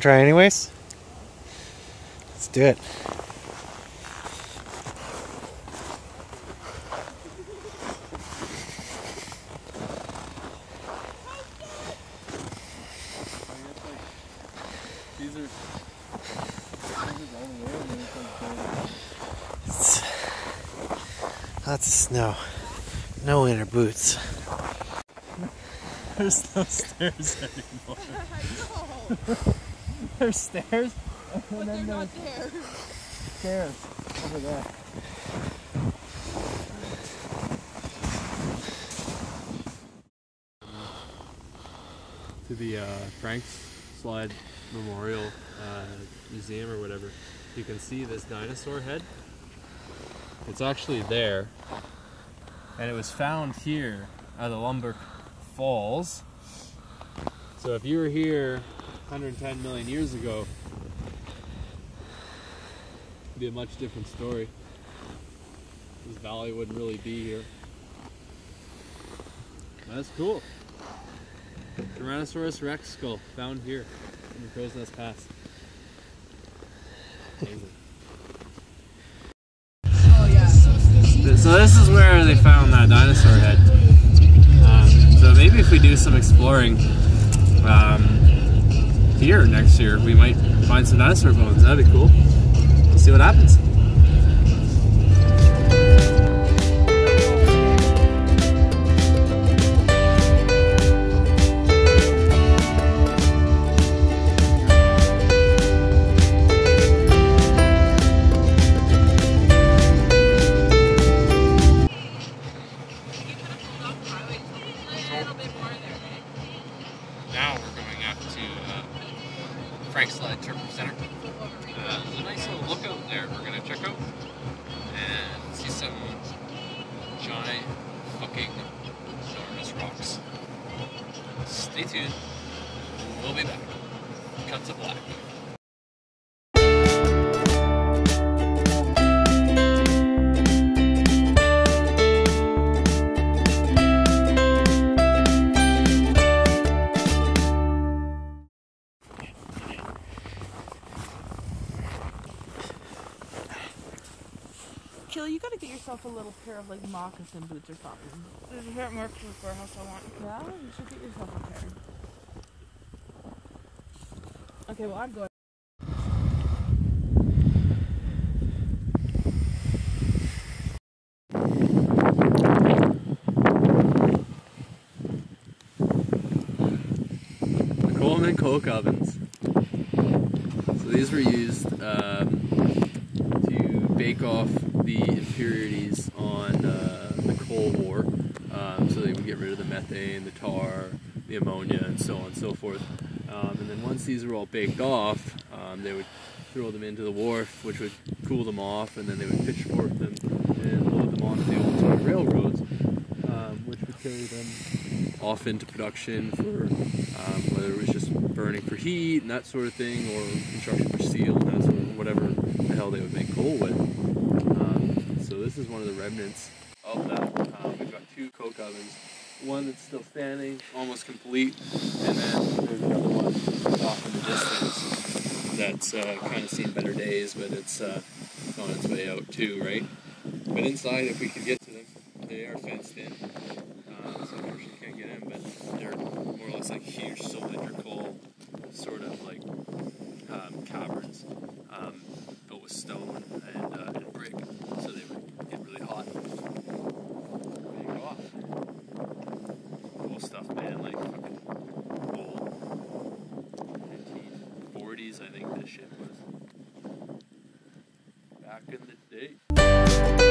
Want to try anyways? Let's do it. Lots of snow. No winter boots. There's no stairs anymore. No. There's stairs, and but then there's not there. Stairs over there. To the Frank's Slide Memorial Museum or whatever. You can see this dinosaur head. It's actually there, and it was found here at the Lumberg Falls. So if you were here 110 million years ago, it'd be a much different story. This valley wouldn't really be here. That's cool. Tyrannosaurus rex skull found here in the Crowsnest Pass. Amazing. So this is where they found that dinosaur head. So maybe if we do some exploring here next year, we might find some dinosaur bones. That'd be cool. We'll see what happens. Now we're going up to Frank's Slide Turf Center. There's a nice little lookout there we're going to check out and see some giant fucking enormous rocks. Stay tuned, we'll be back. Cut to black. Kelly, you gotta get yourself a little pair of like moccasin boots or something. There's a pair at Mark's warehouse I want. Yeah, you should get yourself a pair. Okay, well I'm going. Coleman coke ovens. So these were used to bake off the impurities on the Cold War, so they would get rid of the methane, the tar, the ammonia, and so on and so forth. And then once these were all baked off, they would throw them into the wharf, which would cool them off, and then they would pitchfork them and load them onto the old sort of railroads, which would carry them off into production for whether it was just burning for heat and that sort of thing, or construction for steel and that sort of whatever the hell they would make coal with. This is one of the remnants of that. We've got two coke ovens, one that's still standing, almost complete, and then there's another one off in the distance that's kind of seen better days, but it's on its way out too, right? But inside, if we could get to them, they are fenced in, so unfortunately you can't get in, but they're more or less like huge cylindrical sort of like caverns built with stone and brick. So they would get really hot. They go off. Cool stuff, man. Like fucking old 1940s, I think this shit was. Back in the day.